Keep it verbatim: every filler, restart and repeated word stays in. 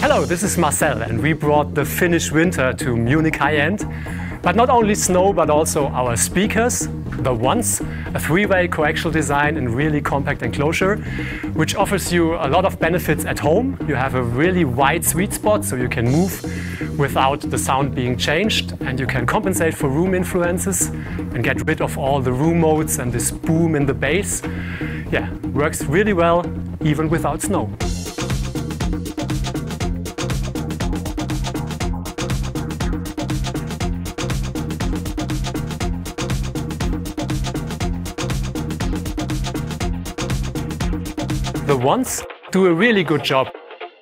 Hello, this is Marcel, and we brought the Finnish winter to Munich High End. But not only snow, but also our speakers, The Ones, a three-way coaxial design in really compact enclosure, which offers you a lot of benefits at home. You have a really wide sweet spot, so you can move without the sound being changed, and you can compensate for room influences and get rid of all the room modes and this boom in the bass. Yeah, works really well, even without snow. The Ones do a really good job